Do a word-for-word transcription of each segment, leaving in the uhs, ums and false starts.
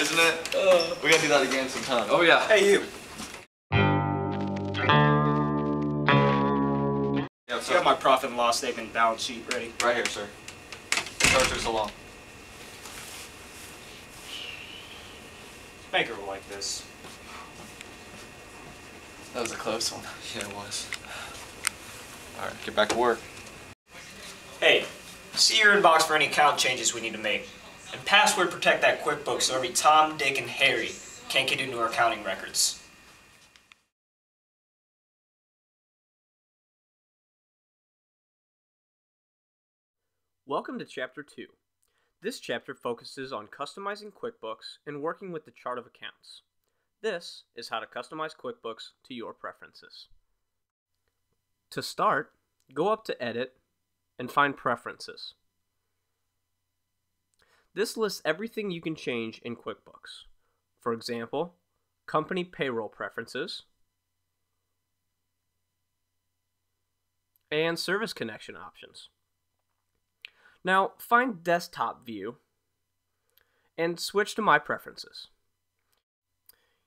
good, isn't it? Uh, we gotta do that again sometime. Oh yeah. Hey you. Yeah, so I got my profit and loss statement balance sheet ready. Right here, sir. Chargers along. Banker will like this. That was a close one. Yeah, it was. All right, get back to work. Hey, see your inbox for any account changes we need to make. And password protect that QuickBooks so every Tom, Dick, and Harry can't get into our accounting records. Welcome to Chapter two. This chapter focuses on customizing QuickBooks and working with the chart of accounts. This is how to customize QuickBooks to your preferences. To start, go up to Edit and find Preferences. This lists everything you can change in QuickBooks. For example, company payroll preferences and service connection options. Now, find Desktop View and switch to My Preferences.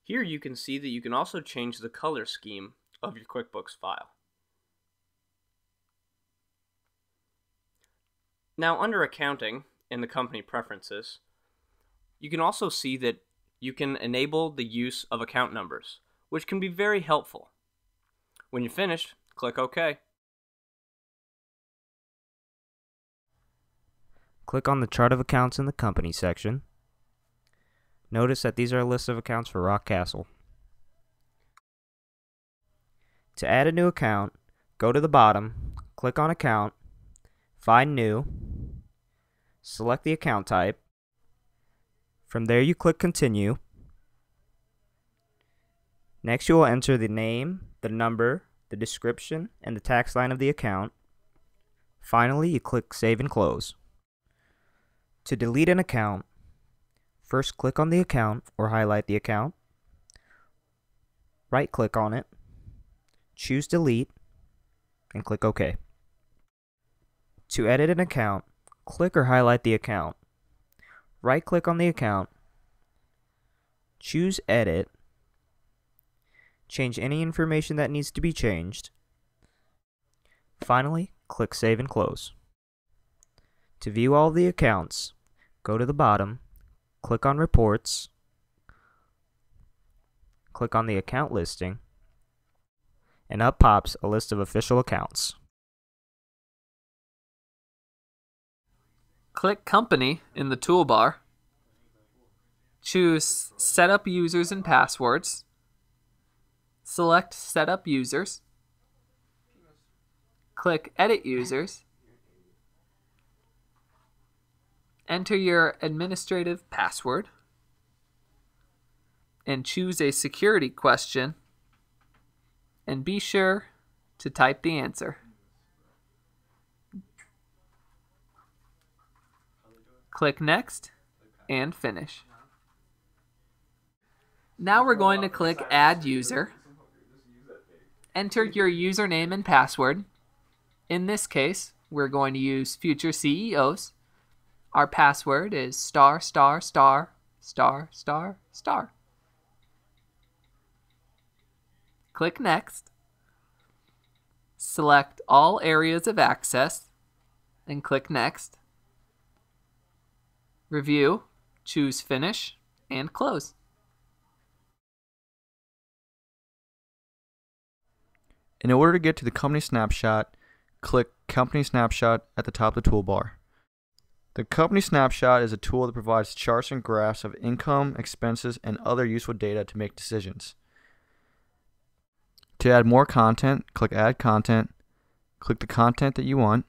Here you can see that you can also change the color scheme of your QuickBooks file. Now, under Accounting, in the company preferences, you can also see that you can enable the use of account numbers, which can be very helpful. When you're finished, click OK. Click on the chart of accounts in the company section. Notice that these are a list of accounts for Rock Castle. To add a new account, go to the bottom, click on Account, find New, select the account type. From there you click Continue. Next you will enter the name, the number, the description, and the tax line of the account. Finally you click Save and Close. To delete an account, first click on the account or highlight the account. Right click on it, choose Delete, and click OK. To edit an account, click or highlight the account. Right click on the account, choose Edit, change any information that needs to be changed. Finally, click Save and Close. To view all the accounts, go to the bottom, click on Reports, click on the account listing, and up pops a list of official accounts. Click Company in the toolbar, choose Set Up Users and Passwords, select Set Up Users, click Edit Users, enter your administrative password, and choose a security question, and be sure to type the answer. Click Next and Finish. Now we're going to click Add User. Enter your username and password. In this case, we're going to use Future C E Os. Our password is star, star, star, star, star, star. Click Next. Select all areas of access and click Next. Review, choose Finish, and Close. In order to get to the company snapshot, click Company Snapshot at the top of the toolbar. The company snapshot is a tool that provides charts and graphs of income, expenses, and other useful data to make decisions. To add more content, click Add Content, click the content that you want.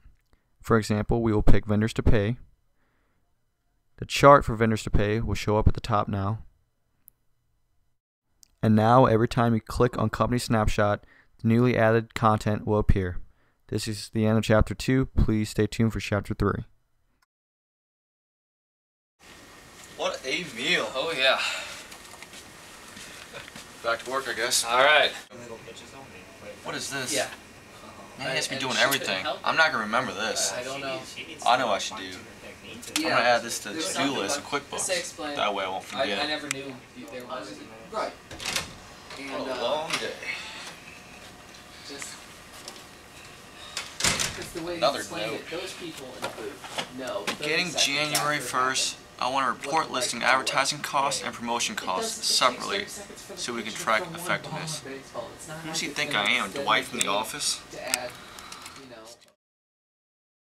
For example, we will pick Vendors to Pay. The chart for vendors to pay will show up at the top now. And now every time you click on Company Snapshot, the newly added content will appear. This is the end of Chapter two. Please stay tuned for Chapter three. What a meal. Oh yeah. Back to work, I guess. Alright. What is this? Yeah. I must be doing everything. I'm not going to remember this. I don't know. I know I should do. Yeah. I'm going to add this to the to-do list of QuickBooks. That way I won't forget. I, I never knew there was. Right. And, what a uh, long day. Just, it's the way Another note. It. Those people no, Beginning January first, I want to report listing advertising costs and promotion costs separately so we can track effectiveness. Who does he think I am, Dwight from The Office?